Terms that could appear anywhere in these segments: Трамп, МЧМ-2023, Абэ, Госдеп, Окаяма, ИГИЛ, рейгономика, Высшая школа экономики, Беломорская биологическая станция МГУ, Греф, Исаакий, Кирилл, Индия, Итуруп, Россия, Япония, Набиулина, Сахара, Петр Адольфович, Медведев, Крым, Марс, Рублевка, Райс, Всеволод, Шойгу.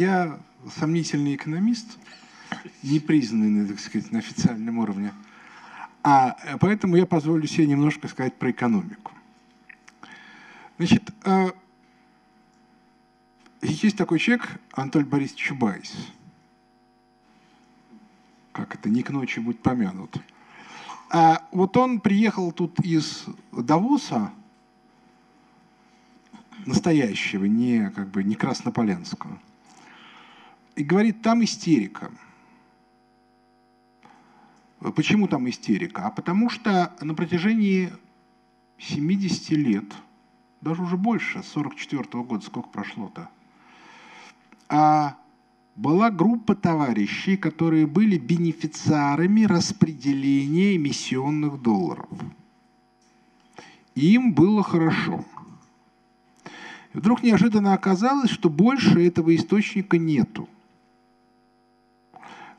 Я сомнительный экономист, не признанный, так сказать, на официальном уровне. Поэтому я позволю себе немножко сказать про экономику. Значит, есть такой человек, Анатолий Борисович Чубайс. Как это, не к ночи будет помянут. Вот он приехал тут из Давоса, настоящего, не, как бы, не краснополянского, и говорит, там истерика. Почему там истерика? А потому что на протяжении 70 лет, даже уже больше, с 44-го года, сколько прошло-то, была группа товарищей, которые были бенефициарами распределения эмиссионных долларов. И им было хорошо. И вдруг неожиданно оказалось, что больше этого источника нету.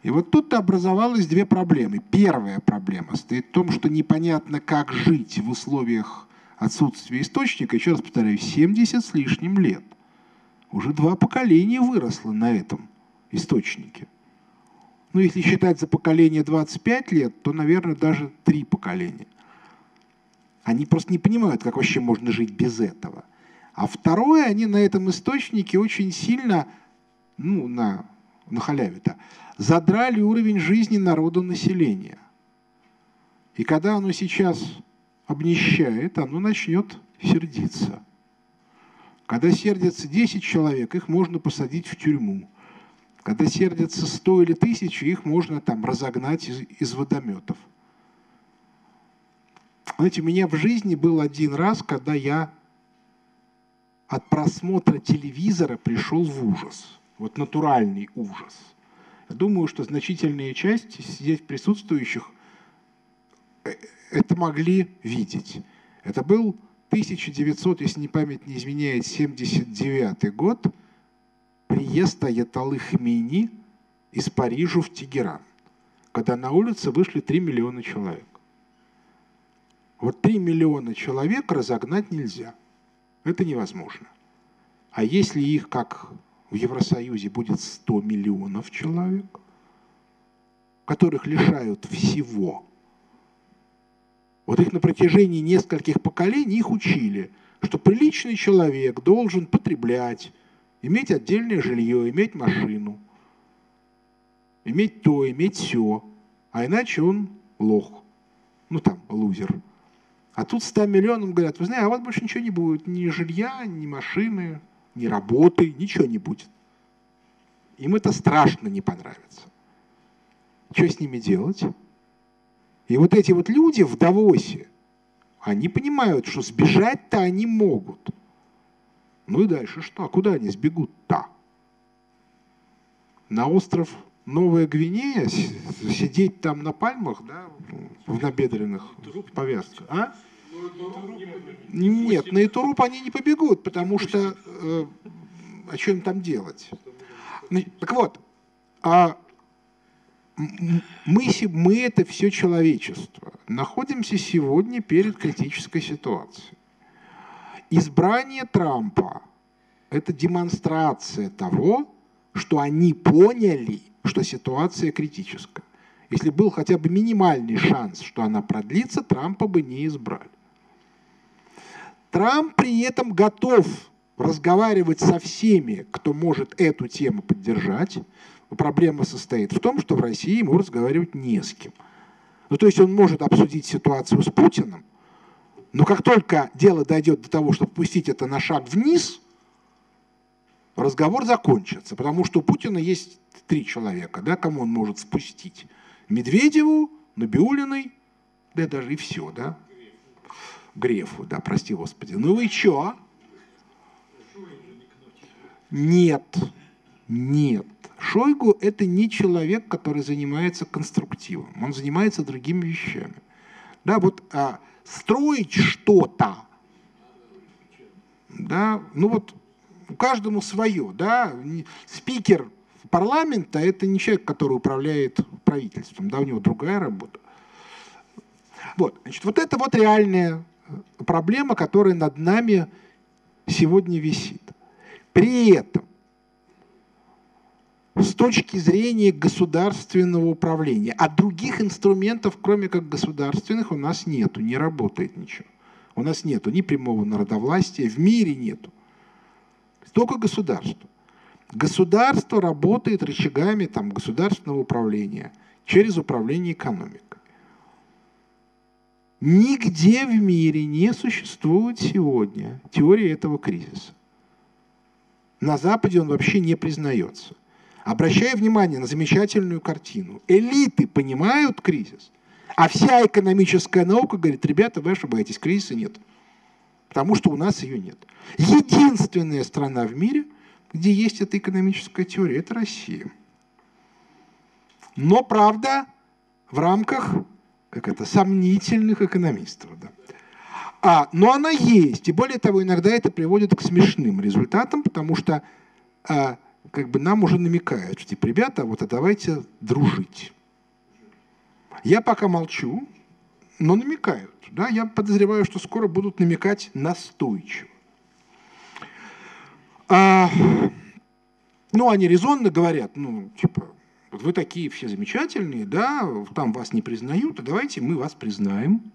И вот тут образовалось две проблемы. Первая проблема стоит в том, что непонятно, как жить в условиях отсутствия источника. Еще раз повторяю, 70 с лишним лет. Уже два поколения выросло на этом источнике. Ну, если считать за поколение 25 лет, то, наверное, даже три поколения. Они просто не понимают, как вообще можно жить без этого. А второе, они на этом источнике очень сильно, ну, на халяве-то, задрали уровень жизни народу населения. И когда оно сейчас обнищает, оно начнет сердиться. Когда сердятся 10 человек, их можно посадить в тюрьму. Когда сердятся 100 или 1000, их можно там разогнать из водометов. Знаете, у меня в жизни был один раз, когда я от просмотра телевизора пришел в ужас. Вот натуральный ужас. Я думаю, что значительная часть здесь присутствующих это могли видеть. Это был 1900, если память не изменяет, 79 год, приезд Аятоллы Хомейни из Парижа в Тегеран, когда на улице вышли 3 миллиона человек. Вот 3 миллиона человек разогнать нельзя. Это невозможно. А если их, как в Евросоюзе, будет 100 миллионов человек, которых лишают всего, вот их на протяжении нескольких поколений их учили, что приличный человек должен потреблять, иметь отдельное жилье, иметь машину, иметь то, иметь все, а иначе он лох, ну там, лузер. А тут 100 миллионам говорят, вы знаете, а у вас больше ничего не будет, ни жилья, ни машины, ни работы, ничего не будет. Им это страшно не понравится. Что с ними делать? И вот эти вот люди в Давосе, они понимают, что сбежать-то они могут. Ну и дальше что? Куда они сбегут-то? На остров Новая Гвинея? Сидеть там на пальмах, да, в набедренных повязках? А? Нет, на Итуруп они не побегут, потому что... а что им там делать? Так вот... Мы это все человечество, находимся сегодня перед критической ситуацией. Избрание Трампа – это демонстрация того, что они поняли, что ситуация критическая. Если был хотя бы минимальный шанс, что она продлится, Трампа бы не избрали. Трамп при этом готов разговаривать со всеми, кто может эту тему поддержать. Проблема состоит в том, что в России ему разговаривать не с кем. Ну, то есть он может обсудить ситуацию с Путиным, но как только дело дойдет до того, чтобы пустить это на шаг вниз, разговор закончится. Потому что у Путина есть три человека, да, кому он может спустить. Медведеву, Набиулиной, да даже и все, да? Грефу, да, прости господи. Ну и чё? Нет, нет. Шойгу – это не человек, который занимается конструктивом, он занимается другими вещами. Да, вот строить что-то, да, ну вот каждому свое, да, спикер парламента – это не человек, который управляет правительством, да, у него другая работа. Вот, значит, вот это вот реальная проблема, которая над нами сегодня висит. При этом с точки зрения государственного управления. А других инструментов, кроме как государственных, у нас нету, не работает ничего. У нас нету ни прямого народовластия, в мире нету. Только государство. Государство работает рычагами там, государственного управления, через управление экономикой. Нигде в мире не существует сегодня теории этого кризиса. На Западе он вообще не признается. Обращая внимание на замечательную картину, элиты понимают кризис, а вся экономическая наука говорит: ребята, вы ошибаетесь, кризиса нет, потому что у нас ее нет. Единственная страна в мире, где есть эта экономическая теория, это Россия. Но, правда, в рамках сомнительных экономистов. Да. Но она есть, и более того, иногда это приводит к смешным результатам, потому что... нам уже намекают, что типа, ребята, вот давайте дружить. Я пока молчу, но намекают. Да? Я подозреваю, что скоро будут намекать настойчиво. Они резонно говорят, вот вы такие все замечательные, да, там вас не признают, а давайте мы вас признаем.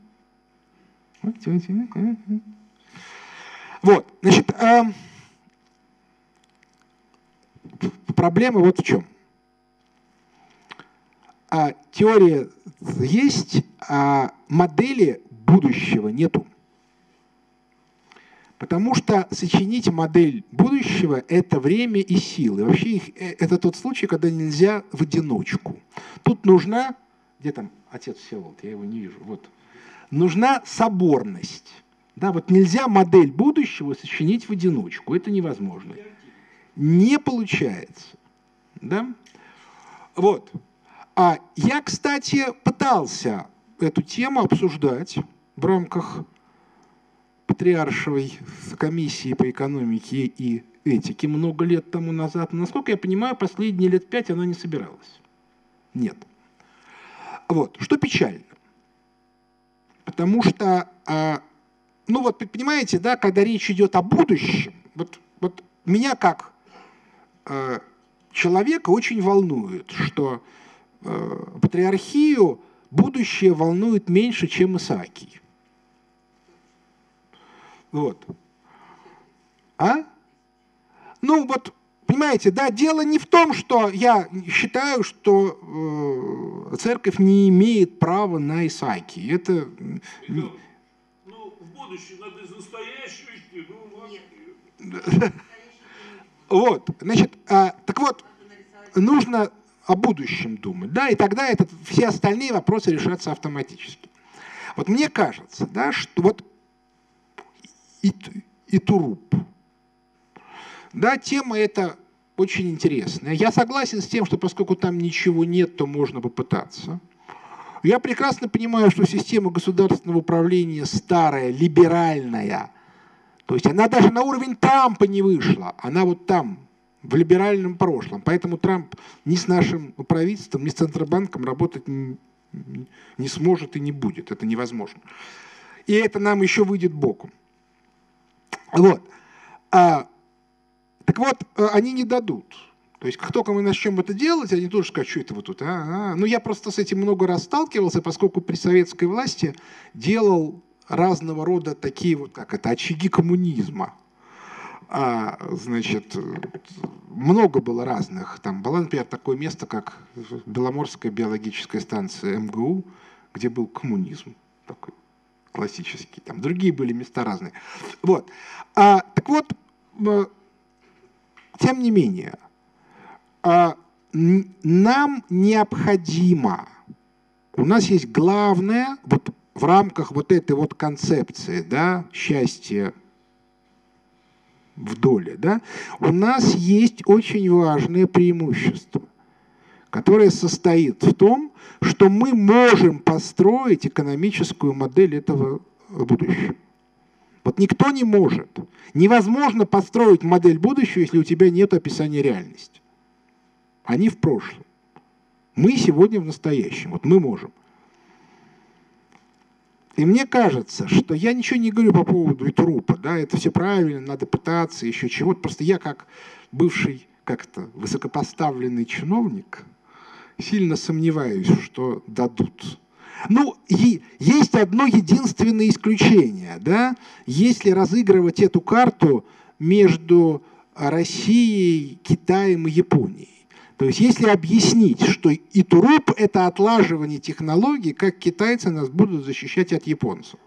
Вот, значит... Проблема вот в чем. Теория есть, а модели будущего нету. Потому что сочинить модель будущего – это время и силы. Вообще это тот случай, когда нельзя в одиночку. Тут нужна, где там отец Всеволод, я его не вижу, вот. Нужна соборность. Да, вот нельзя модель будущего сочинить в одиночку, это невозможно. Не получается. Да? Вот. Я, кстати, пытался эту тему обсуждать в рамках Патриаршевой комиссии по экономике и этике много лет тому назад. Но, насколько я понимаю, последние лет 5 она не собиралась. Нет. Вот. Что печально. Потому что, понимаете, да, когда речь идет о будущем, вот меня как человека очень волнует, что патриархию будущее волнует меньше, чем Исаакий. Вот. Понимаете, да, дело не в том, что я считаю, что церковь не имеет права на Исаакий. Это... Петр, в будущем надо из настоящего идти, Вот, значит, нужно о будущем думать, да, и тогда все остальные вопросы решатся автоматически. Вот мне кажется, да, что Итуруп, да, тема эта очень интересная. Я согласен с тем, что поскольку там ничего нет, то можно попытаться. Я прекрасно понимаю, что система государственного управления старая, либеральная. То есть она даже на уровень Трампа не вышла, она вот там, в либеральном прошлом. Поэтому Трамп ни с нашим правительством, ни с Центробанком работать не сможет и не будет. Это невозможно. И это нам еще выйдет боком. Вот. Они не дадут. То есть как только мы начнем это делать, они тоже скажут, что это вы тут. Я просто с этим много раз сталкивался, поскольку при советской власти делал... разного рода такие очаги коммунизма. Много было разных. Там было, например, такое место, как Беломорская биологическая станция МГУ, где был коммунизм такой классический. Там другие были места разные. Вот. Тем не менее, нам необходимо, у нас есть главное, в рамках этой концепции, да, счастья в доле, да, у нас есть очень важное преимущество, которое состоит в том, что мы можем построить экономическую модель этого будущего. Никто не может. Невозможно построить модель будущего, если у тебя нет описания реальности. Они в прошлом. Мы сегодня в настоящем. Мы можем. И мне кажется, что я ничего не говорю по поводу Итрупа, да, это все правильно, надо пытаться, еще чего-то. Просто я, как бывший как-то высокопоставленный чиновник, сильно сомневаюсь, что дадут. Ну, и есть одно единственное исключение, да? Если разыгрывать эту карту между Россией, Китаем и Японией. То есть если объяснить, что Итуруп – это отлаживание технологий, как китайцы нас будут защищать от японцев.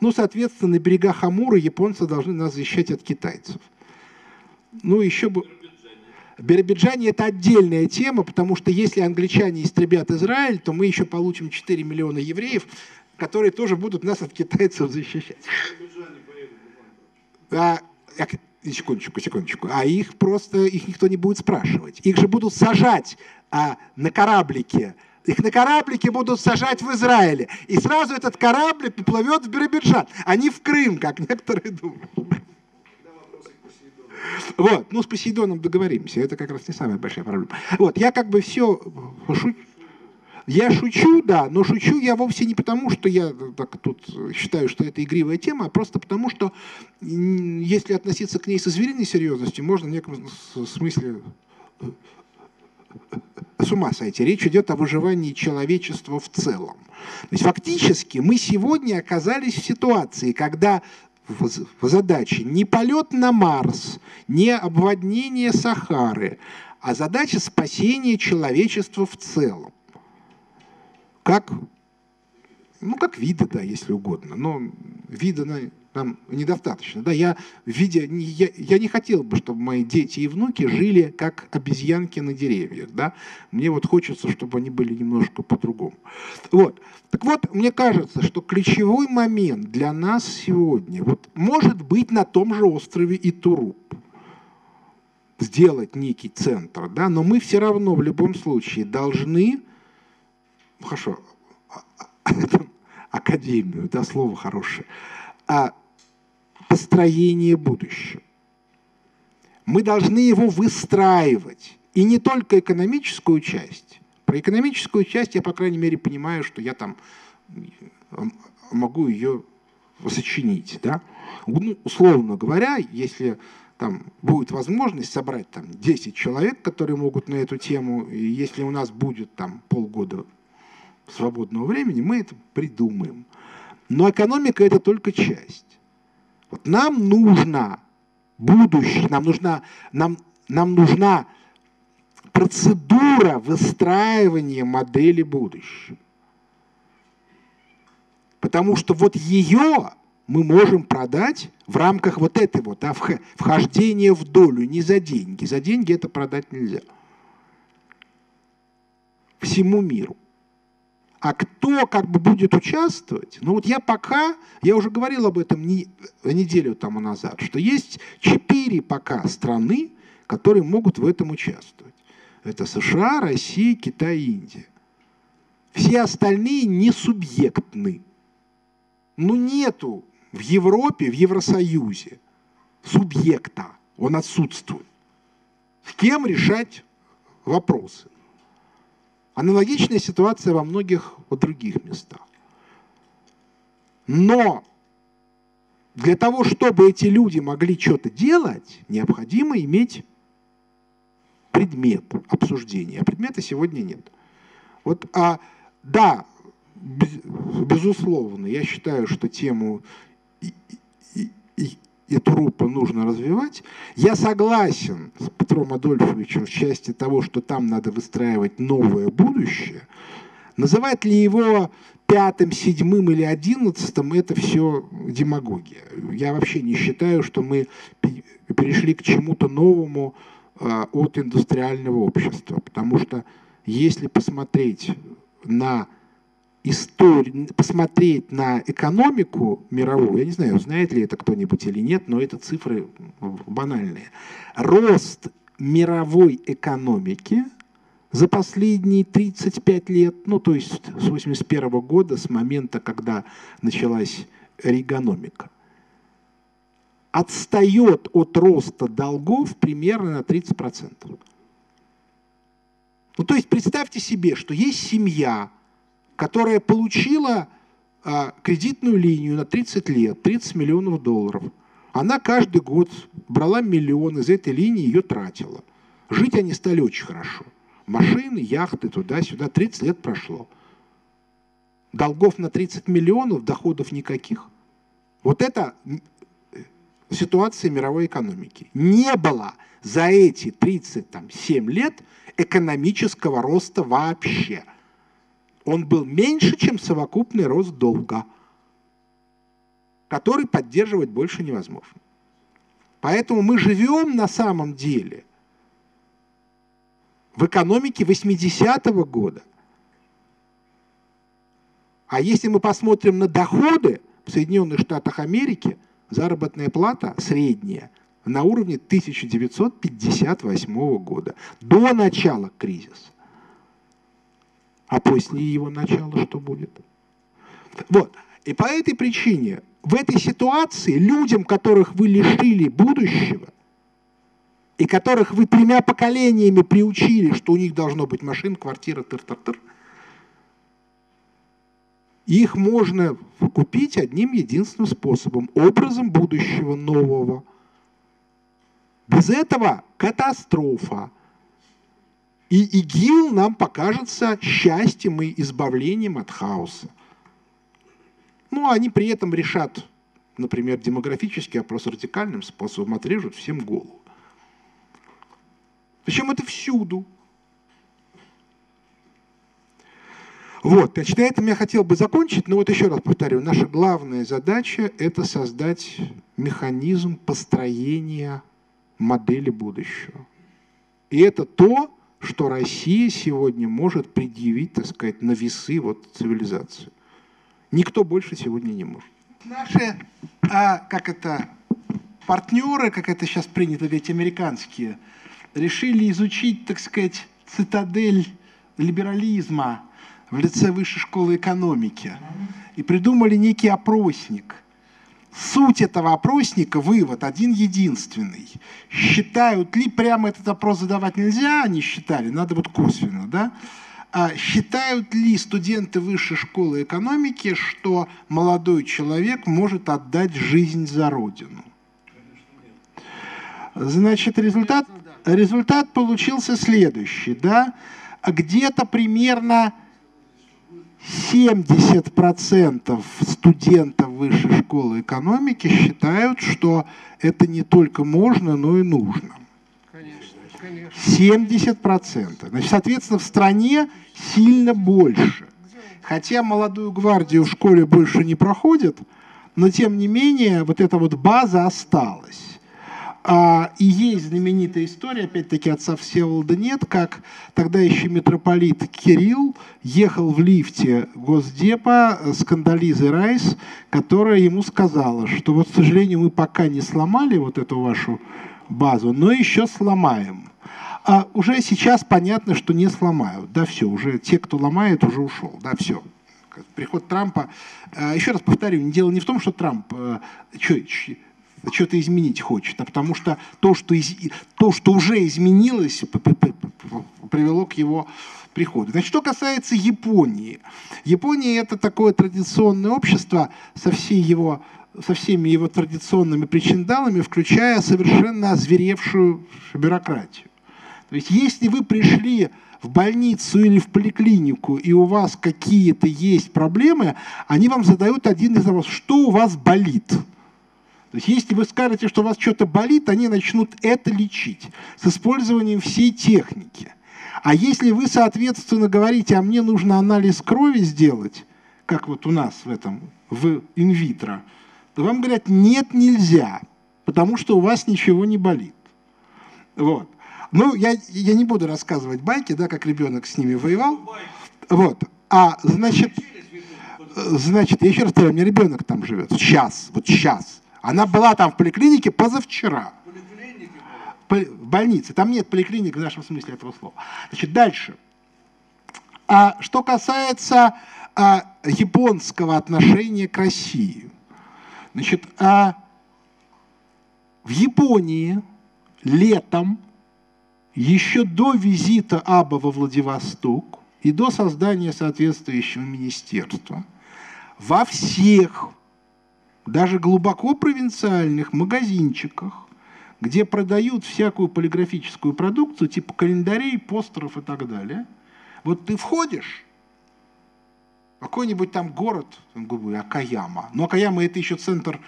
Ну, соответственно, на берегах Амура японцы должны нас защищать от китайцев. Ну, еще бы... Биробиджане – это отдельная тема, потому что если англичане истребят Израиль, то мы еще получим 4 миллиона евреев, которые тоже будут нас от китайцев защищать. Секундочку. А их просто, их никто не будет спрашивать. Их же будут сажать на кораблике. Их на кораблике будут сажать в Израиле. И сразу этот корабль поплывет в Биробиджан, а не в Крым, как некоторые думают. Вот, ну с Посейдоном договоримся, это как раз не самая большая проблема. Вот, я как бы все шучу, да, но шучу я вовсе не потому, что я так тут считаю, что это игривая тема, а просто потому, что если относиться к ней со звериной серьезностью, можно в неком смысле с ума сойти. Речь идет о выживании человечества в целом. То есть фактически мы сегодня оказались в ситуации, когда... задачи не полет на Марс, не обводнение Сахары, а задача спасения человечества в целом. Как, ну, как вида, да, если угодно, но вида нам недостаточно. Да, я не хотел бы, чтобы мои дети и внуки жили как обезьянки на деревьях. Да? Мне вот хочется, чтобы они были немножко по-другому. Вот. Так вот, мне кажется, что ключевой момент для нас сегодня, вот, может быть, на том же острове Итуруп сделать некий центр, да? Но мы все равно в любом случае должны... Хорошо, академию, да, слово хорошее. Построение будущего. Мы должны его выстраивать. И не только экономическую часть. Про экономическую часть я, по крайней мере, понимаю, что я там могу ее сочинить. Да? Ну, условно говоря, если там будет возможность собрать там 10 человек, которые могут на эту тему, и если у нас будет там полгода свободного времени, мы это придумаем. Но экономика – это только часть. Вот нам нужно будущее, нам нужна процедура выстраивания модели будущего. Потому что вот ее мы можем продать в рамках вот этой вот вхождения в долю, не за деньги. За деньги это продать нельзя. Всему миру. А кто как бы будет участвовать? Ну вот я пока, я уже говорил об этом неделю тому назад, что есть 4 пока страны, которые могут в этом участвовать. Это США, Россия, Китай, Индия. Все остальные не субъектны. Ну нету в Европе, в Евросоюзе субъекта, он отсутствует. С кем решать вопросы? Аналогичная ситуация во многих других местах. Но для того, чтобы эти люди могли что-то делать, необходимо иметь предмет обсуждения. А предмета сегодня нет. Вот, да, безусловно, я считаю, что тему Итуропа нужно развивать. Я согласен с Петром Адольфовичем в части того, что там надо выстраивать новое будущее. Называть ли его 5-м, 7-м или 11-м – это все демагогия. Я вообще не считаю, что мы перешли к чему-то новому от индустриального общества. Потому что если посмотреть на историю, посмотреть на экономику мировую, я не знаю, знает ли это кто-нибудь или нет, но это цифры банальные. Рост мировой экономики за последние 35 лет, ну то есть с 81 года, с момента, когда началась рейгономика, отстает от роста долгов примерно на 30%. Ну то есть представьте себе, что есть семья, которая получила кредитную линию на 30 лет, 30 миллионов долларов. Она каждый год брала миллион из этой линии и ее тратила. Жить они стали очень хорошо. Машины, яхты, туда-сюда. 30 лет прошло. Долгов на 30 миллионов, доходов никаких. Вот это ситуация мировой экономики. Не было за эти 37 лет экономического роста вообще. Он был меньше, чем совокупный рост долга, который поддерживать больше невозможно. Поэтому мы живем на самом деле в экономике 80-го года. А если мы посмотрим на доходы в Соединенных Штатах Америки, заработная плата средняя на уровне 1958 года, до начала кризиса. А после его начала что будет? Вот. И по этой причине в этой ситуации людям, которых вы лишили будущего, и которых вы тремя поколениями приучили, что у них должно быть машина, квартира, тыр-тыр-тыр, их можно купить одним единственным способом – образом будущего нового. Без этого катастрофа. И ИГИЛ нам покажется счастьем и избавлением от хаоса. Ну, они при этом решат, например, демографический опрос радикальным способом, отрежут всем голову. Причем это всюду. Вот, значит, на этом я хотел бы закончить, но вот еще раз повторю, наша главная задача – это создать механизм построения модели будущего. И это то, что Россия сегодня может предъявить, так сказать, на весы вот цивилизацию. Никто больше сегодня не может. Наши, партнеры, как это сейчас принято, ведь американские, решили изучить, так сказать, цитадель либерализма в лице Высшей школы экономики и придумали некий опросник. Суть этого опросника, вывод один единственный. Считают ли, прямо этот опрос задавать нельзя, они считали, надо вот косвенно, да? Считают ли студенты Высшей школы экономики, что молодой человек может отдать жизнь за родину? Значит, результат получился следующий, да? Где-то примерно 70% студентов Высшей школы экономики считают, что это не только можно, но и нужно. Конечно, конечно. 70%. Значит, соответственно, в стране сильно больше. Хотя молодую гвардию в школе больше не проходит, но тем не менее вот эта вот база осталась. И есть знаменитая история, опять-таки отца Всеволода нет, как тогда еще митрополит Кирилл ехал в лифте Госдепа с Кондолизой Райс, которая ему сказала, что вот, к сожалению, мы пока не сломали вот эту вашу базу, но еще сломаем. А уже сейчас понятно, что не сломают. Да, все, уже те, кто ломает, уже ушел. Да, все. Приход Трампа. Еще раз повторю, дело не в том, что Трамп... что-то изменить хочет, а потому что то, что уже изменилось, привело к его приходу. Значит, что касается Японии. Япония — это такое традиционное общество со всеми его традиционными причиндалами, включая совершенно озверевшую бюрократию. То есть, если вы пришли в больницу или в поликлинику, и у вас какие-то есть проблемы, они вам задают один из вопросов: что у вас болит? То есть, если вы скажете, что у вас что-то болит, они начнут это лечить с использованием всей техники. А если вы, соответственно, говорите, а мне нужно анализ крови сделать, как вот у нас в этом, в инвитро, то вам говорят, нет, нельзя, потому что у вас ничего не болит. Вот. Ну, я не буду рассказывать байки, да, как ребенок с ними воевал. Вот. А, значит, я еще раз говорю, у меня ребенок там живет. Сейчас, вот сейчас. Она была там в поликлинике позавчера. В больнице. Там нет поликлиник в нашем смысле этого слова. Значит, дальше. Что касается японского отношения к России. Значит, в Японии летом, еще до визита Абэ во Владивосток и до создания соответствующего министерства, во всех даже глубоко провинциальных магазинчиках, где продают всякую полиграфическую продукцию, типа календарей, постеров и так далее. Вот ты входишь, какой-нибудь там город, Окаяма, но Окаяма — это еще центр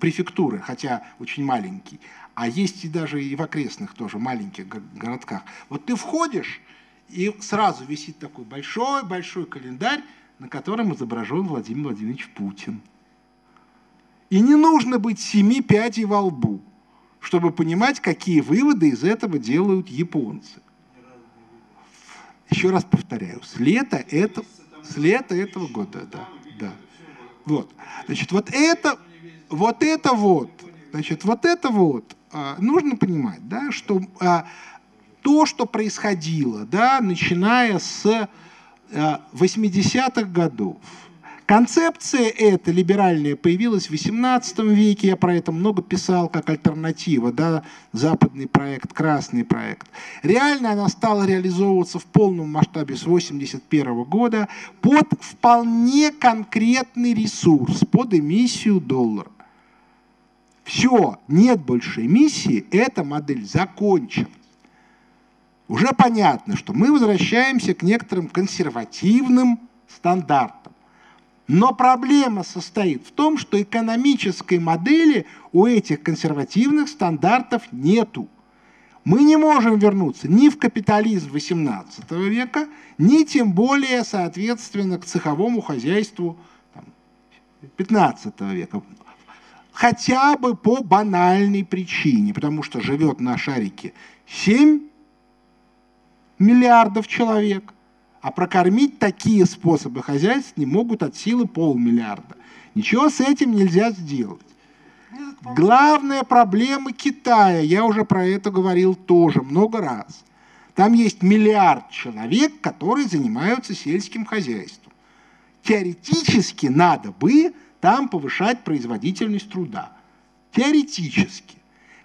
префектуры, хотя очень маленький, а есть и даже и в окрестных тоже маленьких городках. Вот ты входишь, и сразу висит такой большой-большой календарь, на котором изображен Владимир Владимирович Путин. И не нужно быть 7 пядей во лбу, чтобы понимать, какие выводы из этого делают японцы. Еще раз повторяю, с лета этого года, да. Вот, значит, вот это нужно понимать, да, что то, что происходило, да, начиная с 80-х годов. Концепция эта либеральная появилась в XVIII веке, я про это много писал как альтернатива, да, западный проект, красный проект. Реально она стала реализовываться в полном масштабе с 1981 года под вполне конкретный ресурс, под эмиссию доллара. Все, нет больше эмиссии, эта модель закончена. Уже понятно, что мы возвращаемся к некоторым консервативным стандартам. Но проблема состоит в том, что экономической модели у этих консервативных стандартов нету. Мы не можем вернуться ни в капитализм XVIII века, ни тем более, соответственно, к цеховому хозяйству XV века. Хотя бы по банальной причине, потому что живет на шарике 7 миллиардов человек, а прокормить такие способы хозяйства не могут от силы 0,5 миллиарда. Ничего с этим нельзя сделать. Главная проблема Китая, я уже про это говорил тоже много раз. Там есть 1 миллиард человек, которые занимаются сельским хозяйством. Теоретически надо бы там повышать производительность труда. Теоретически.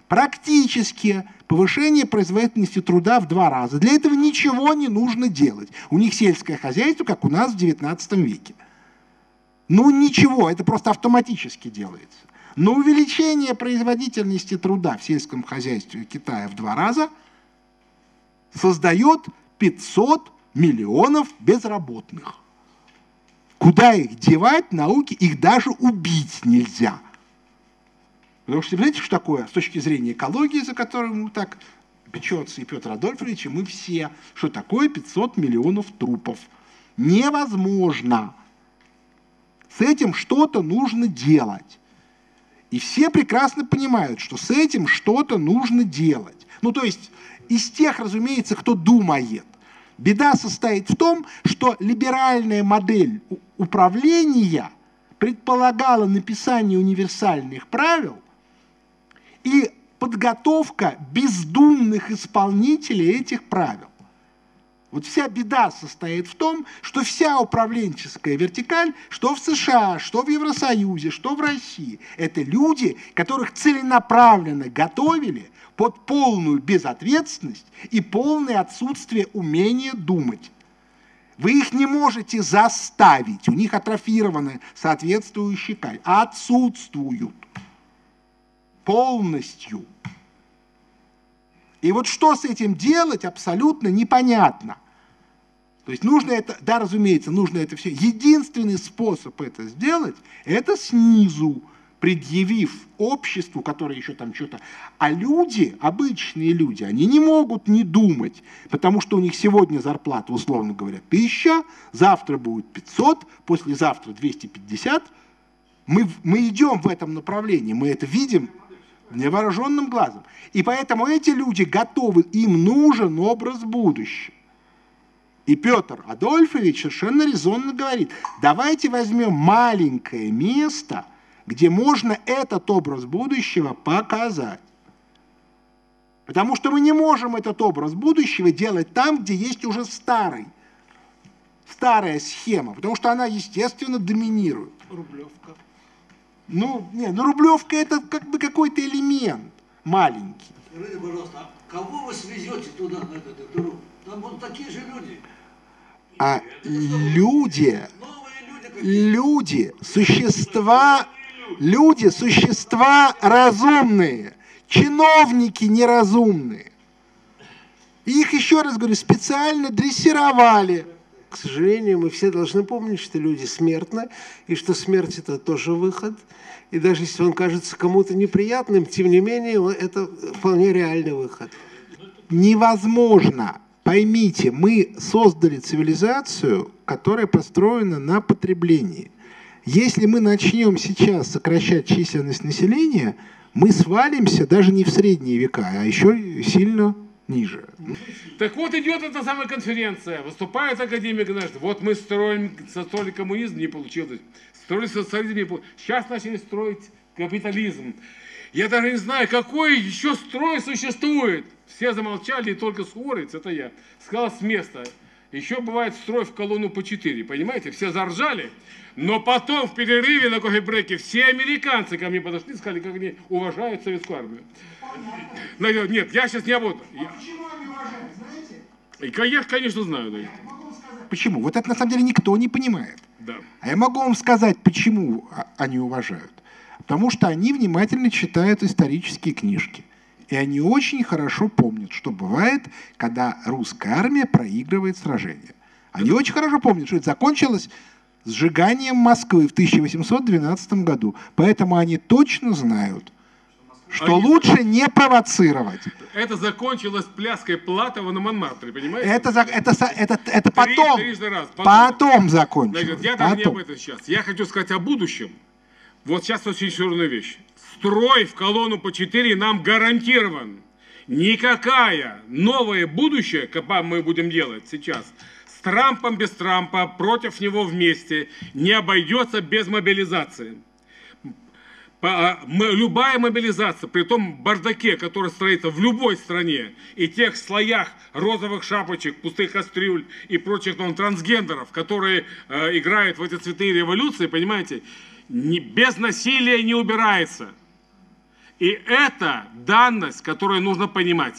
Практически повышение производительности труда в 2 раза. Для этого ничего не нужно делать. У них сельское хозяйство, как у нас в XIX веке. Ну ничего, это просто автоматически делается. Но увеличение производительности труда в сельском хозяйстве Китая в 2 раза создает 500 миллионов безработных. Куда их девать, науки, их даже убить нельзя. Потому что, знаете, что такое с точки зрения экологии, за которую так печется и Петр Адольфович, и мы все, что такое 500 миллионов трупов? Невозможно. С этим что-то нужно делать. И все прекрасно понимают, что с этим что-то нужно делать. Ну, то есть из тех, разумеется, кто думает. Беда состоит в том, что либеральная модель управления предполагала написание универсальных правил и подготовка бездумных исполнителей этих правил. Вот вся беда состоит в том, что вся управленческая вертикаль, что в США, что в Евросоюзе, что в России, это люди, которых целенаправленно готовили под полную безответственность и полное отсутствие умения думать. Вы их не можете заставить, у них атрофированы соответствующие качества, а отсутствуют. Полностью. И вот что с этим делать, абсолютно непонятно. То есть нужно это, да, разумеется, нужно это все. Единственный способ это сделать, это снизу, предъявив обществу, которое еще там что-то... А люди, обычные люди, они не могут не думать, потому что у них сегодня зарплата, условно говоря, 1000, завтра будет 500, послезавтра 250. Мы идем в этом направлении, мы это видим невооруженным глазом. И поэтому эти люди готовы, им нужен образ будущего. И Петр Адольфович совершенно резонно говорит, давайте возьмем маленькое место, где можно этот образ будущего показать. Потому что мы не можем этот образ будущего делать там, где есть уже старая схема, потому что она, естественно, доминирует. Рублевка. Ну, Рублевка — это как бы какой-то элемент маленький. Скажите, пожалуйста, а кого вы свезете туда, на этот Итуруп? Там будут такие же люди. А люди, существа разумные, чиновники неразумные. Их, еще раз говорю, специально дрессировали. К сожалению, мы все должны помнить, что люди смертны, и что смерть – это тоже выход. И даже если он кажется кому-то неприятным, тем не менее, это вполне реальный выход. Невозможно. Поймите, мы создали цивилизацию, которая построена на потреблении. Если мы начнем сейчас сокращать численность населения, мы свалимся даже не в средние века, а еще сильно ниже. Так вот идет эта самая конференция, выступает академик наш, вот мы строили коммунизм, не получилось, строили социализм, не получилось, сейчас начали строить капитализм. Я даже не знаю, какой еще строй существует. Все замолчали, и только Суворец, это я, сказал с места. Еще бывает строй в колонну по 4, понимаете? Все заржали, но потом в перерыве на кофе-бреке все американцы ко мне подошли и сказали, как они уважают советскую армию. Понятно. Нет, я сейчас не об этом. А почему они уважают, знаете? Я, конечно, знаю. Да. Я могу вам сказать, почему? Вот это на самом деле никто не понимает. Да. А я могу вам сказать, почему они уважают. Потому что они внимательно читают исторические книжки. И они очень хорошо помнят, что бывает, когда русская армия проигрывает сражение. Они очень хорошо помнят, что это закончилось сжиганием Москвы в 1812 году. Поэтому они точно знают, что лучше не провоцировать. Это закончилось пляской Платова на Монмартре, понимаете? Это потом. Потом закончилось. Я даже не об этом сейчас. Я хочу сказать о будущем. Вот сейчас очень серьезная вещь. Строй в колонну по 4 нам гарантирован. Никакое новое будущее, которое мы будем делать сейчас, с Трампом, без Трампа, против него вместе, не обойдется без мобилизации. Любая мобилизация, при том бардаке, который строится в любой стране, и тех слоях розовых шапочек, пустых кастрюль и прочих трансгендеров, которые играют в эти цветы революции, понимаете, без насилия не убирается. И это данность, которую нужно понимать.